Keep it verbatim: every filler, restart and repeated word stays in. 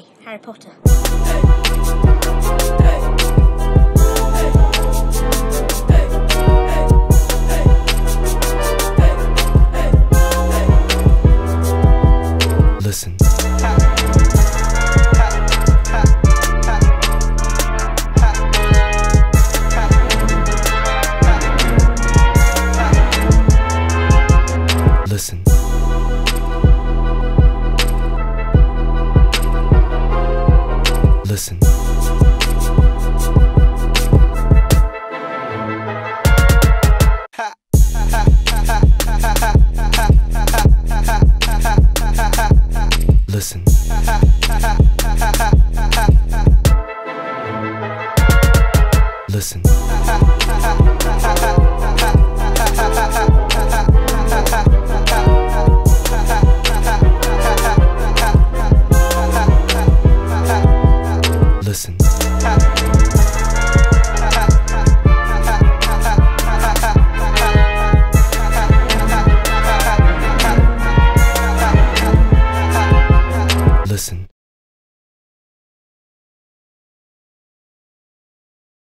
sorry, Harry Potter. Listen. Listen. Listen.